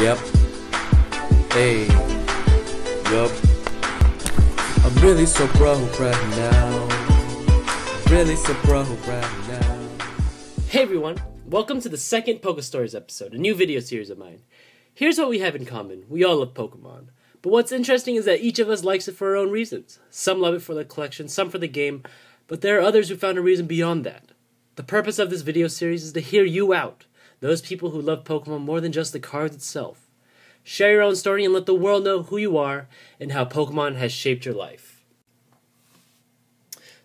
Yep. Hey. Yup. I'm really so broke right now. Really so broke right now. Hey everyone, welcome to the second Pokestories episode, a new video series of mine. Here's what we have in common. We all love Pokemon. But what's interesting is that each of us likes it for our own reasons. Some love it for the collection, some for the game, but there are others who found a reason beyond that. The purpose of this video series is to hear you out, those people who love Pokemon more than just the cards itself. Share your own story and let the world know who you are and how Pokemon has shaped your life.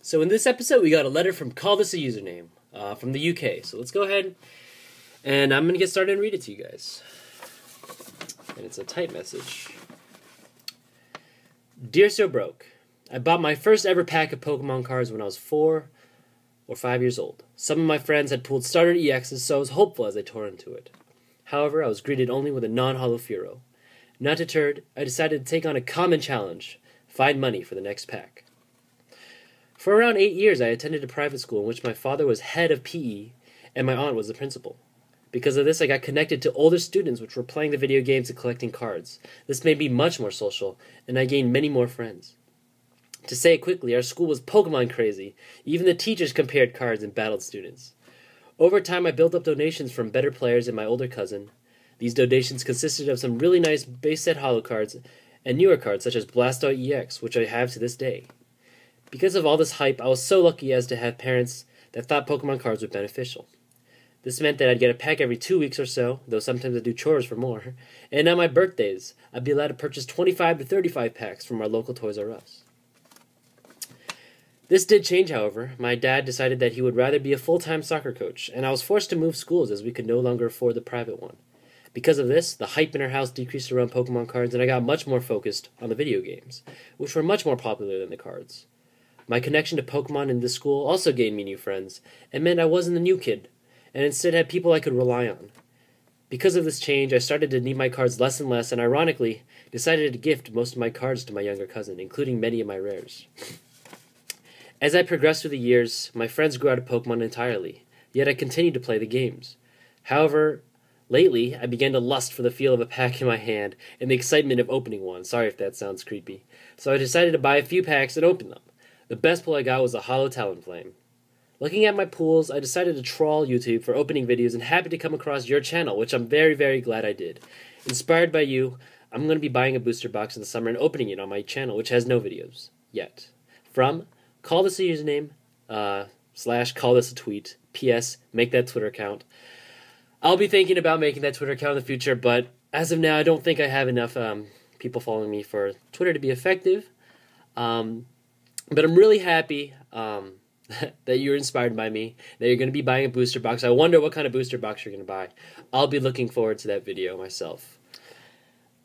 So in this episode, we got a letter from Call This a Username from the UK. So let's go ahead and I'm going to get started and read it to you guys. And it's a typed message. Dear So Broke, I bought my first ever pack of Pokemon cards when I was 4 or 5 years old. Some of my friends had pulled starter EXs, so I was hopeful as I tore into it. However, I was greeted only with a non-Holophero. Not deterred, I decided to take on a common challenge, find money for the next pack. For around 8 years, I attended a private school in which my father was head of PE and my aunt was the principal. Because of this, I got connected to older students which were playing the video games and collecting cards. This made me much more social, and I gained many more friends. To say it quickly, our school was Pokemon crazy. Even the teachers compared cards and battled students. Over time, I built up donations from better players and my older cousin. These donations consisted of some really nice base set holo cards and newer cards such as Blastoise EX, which I have to this day. Because of all this hype, I was so lucky as to have parents that thought Pokemon cards were beneficial. This meant that I'd get a pack every 2 weeks or so, though sometimes I'd do chores for more, and on my birthdays, I'd be allowed to purchase 25 to 35 packs from our local Toys R Us. This did change, however. My dad decided that he would rather be a full-time soccer coach, and I was forced to move schools as we could no longer afford the private one. Because of this, the hype in our house decreased around Pokemon cards, and I got much more focused on the video games, which were much more popular than the cards. My connection to Pokemon in this school also gained me new friends, and meant I wasn't the new kid, and instead had people I could rely on. Because of this change, I started to need my cards less and less, and ironically, decided to gift most of my cards to my younger cousin, including many of my rares. As I progressed through the years, my friends grew out of Pokemon entirely, yet I continued to play the games. However, lately, I began to lust for the feel of a pack in my hand and the excitement of opening one. Sorry if that sounds creepy. So I decided to buy a few packs and open them. The best pull I got was a holo Talonflame. Looking at my pools, I decided to trawl YouTube for opening videos and happened to come across your channel, which I'm very glad I did. Inspired by you, I'm going to be buying a booster box in the summer and opening it on my channel, which has no videos yet. From Call This a Username, / Call This a Tweet, PS, make that Twitter account. I'll be thinking about making that Twitter account in the future, but as of now, I don't think I have enough people following me for Twitter to be effective. But I'm really happy that you're inspired by me, that you're going to be buying a booster box. I wonder what kind of booster box you're going to buy. I'll be looking forward to that video myself.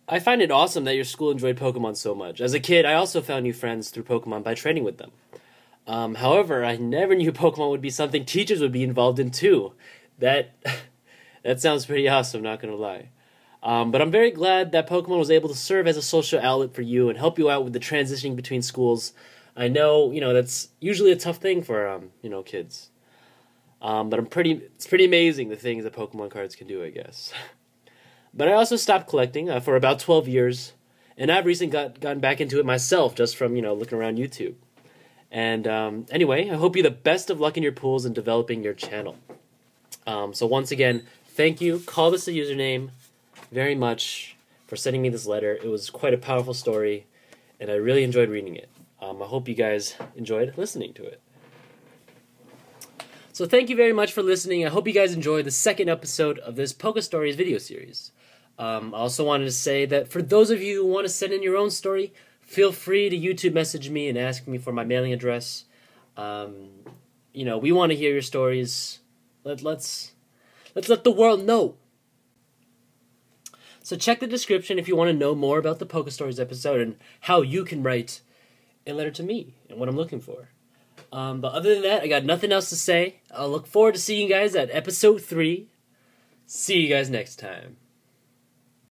I find it awesome that your school enjoyed Pokemon so much. As a kid, I also found new friends through Pokemon by training with them. However, I never knew Pokemon would be something teachers would be involved in too. That sounds pretty awesome, not gonna lie. But I'm very glad that Pokemon was able to serve as a social outlet for you and help you out with the transitioning between schools. I know, you know, that's usually a tough thing for kids. But it's pretty amazing the things that Pokemon cards can do, I guess. But I also stopped collecting for about 12 years, and I've recently gotten back into it myself just from looking around YouTube. And anyway, I hope you the best of luck in your pools and developing your channel. So once again, thank you, Call This a Username, very much for sending me this letter. It was quite a powerful story, and I really enjoyed reading it. I hope you guys enjoyed listening to it. So thank you very much for listening. I hope you guys enjoyed the second episode of this Pokestories video series. I also wanted to say that for those of you who want to send in your own story, feel free to YouTube message me and ask me for my mailing address. We want to hear your stories. Let's let the world know. So check the description if you want to know more about the Pokestories episode and how you can write a letter to me and what I'm looking for. But other than that, I got nothing else to say. I'll look forward to seeing you guys at episode 3. See you guys next time.